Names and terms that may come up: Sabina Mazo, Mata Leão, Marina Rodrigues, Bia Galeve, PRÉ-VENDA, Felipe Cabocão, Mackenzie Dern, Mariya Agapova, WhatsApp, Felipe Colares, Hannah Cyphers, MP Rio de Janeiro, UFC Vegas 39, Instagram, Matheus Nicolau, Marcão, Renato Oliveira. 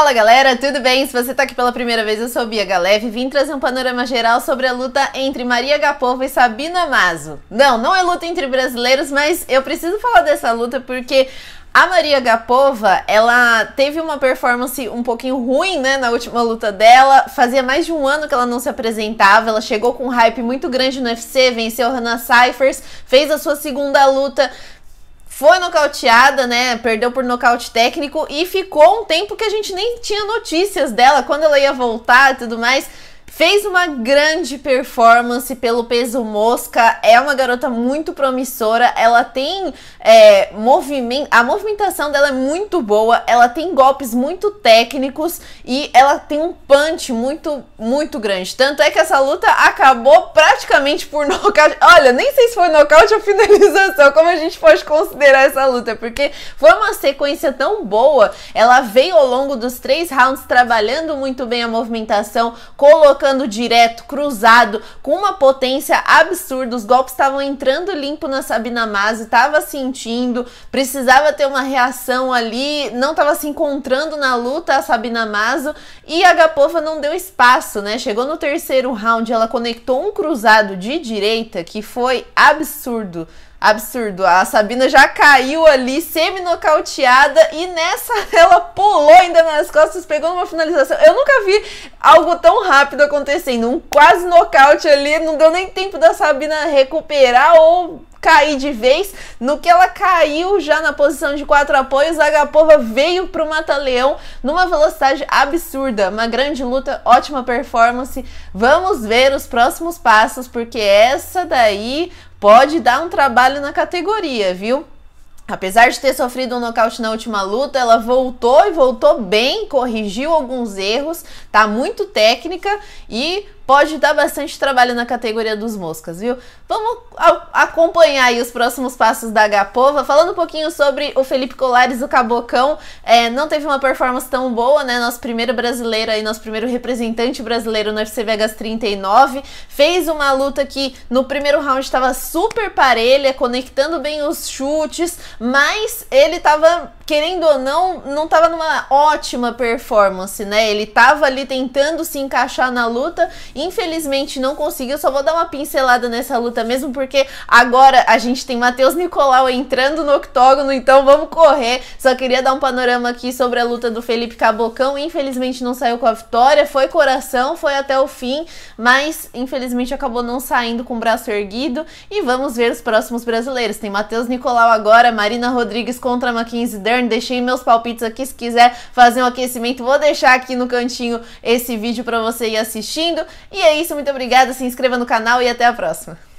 Fala galera, tudo bem? Se você tá aqui pela primeira vez, eu sou Bia Galeve e vim trazer um panorama geral sobre a luta entre Mariya Agapova e Sabina Mazo. Não é luta entre brasileiros, mas eu preciso falar dessa luta porque a Mariya Agapova, ela teve uma performance um pouquinho ruim, né, na última luta dela. Fazia mais de um ano que ela não se apresentava, ela chegou com um hype muito grande no UFC, venceu Hannah Cyphers, fez a sua segunda luta, foi nocauteada, né, perdeu por nocaute técnico e ficou um tempo que a gente nem tinha notícias dela, quando ela ia voltar e tudo mais. Fez uma grande performance pelo peso mosca, é uma garota muito promissora, ela tem a movimentação dela é muito boa, ela tem golpes muito técnicos e ela tem um punch muito grande. Tanto é que essa luta acabou praticamente por nocaute. Olha, nem sei se foi nocaute ou finalização, como a gente pode considerar essa luta, porque foi uma sequência tão boa, ela veio ao longo dos 3 rounds trabalhando muito bem a movimentação, colocando direto, cruzado, com uma potência absurda. Os golpes estavam entrando limpo na Sabina Mazo, estava sentindo, precisava ter uma reação ali, não estava se encontrando na luta a Sabina Mazo, e a Agapova não deu espaço, né? Chegou no 3º round, ela conectou um cruzado de direita que foi absurdo. Absurdo, a Sabina já caiu ali, semi-nocauteada, e nessa ela pulou ainda nas costas, pegou numa finalização. Eu nunca vi algo tão rápido acontecendo, um quase nocaute ali, não deu nem tempo da Sabina recuperar ou cair de vez. No que ela caiu já na posição de 4 apoios, a Agapova veio pro Mata Leão numa velocidade absurda. Uma grande luta, ótima performance. Vamos ver os próximos passos, porque essa daí pode dar um trabalho na categoria, viu? Apesar de ter sofrido um nocaute na última luta, ela voltou e voltou bem, corrigiu alguns erros, tá muito técnica e pode dar bastante trabalho na categoria dos moscas, viu? Vamos acompanhar aí os próximos passos da Agapova. Falando um pouquinho sobre o Felipe Colares, o Cabocão, não teve uma performance tão boa, né? Nosso primeiro brasileiro aí, nosso primeiro representante brasileiro no UFC Vegas 39. Fez uma luta que no 1º round estava super parelha, conectando bem os chutes, mas ele estava, querendo ou não, não estava numa ótima performance, né? Ele estava ali tentando se encaixar na luta, infelizmente não conseguiu. Só vou dar uma pincelada nessa luta mesmo, porque agora a gente tem Matheus Nicolau entrando no octógono, então vamos correr. Só queria dar um panorama aqui sobre a luta do Felipe Cabocão. Infelizmente não saiu com a vitória, foi coração, foi até o fim, mas infelizmente acabou não saindo com o braço erguido. E vamos ver os próximos brasileiros. Tem Matheus Nicolau agora, Marina Rodrigues contra Mackenzie Dern. Deixei meus palpites aqui, se quiser fazer um aquecimento, vou deixar aqui no cantinho esse vídeo para você ir assistindo. E é isso, muito obrigada, se inscreva no canal e até a próxima!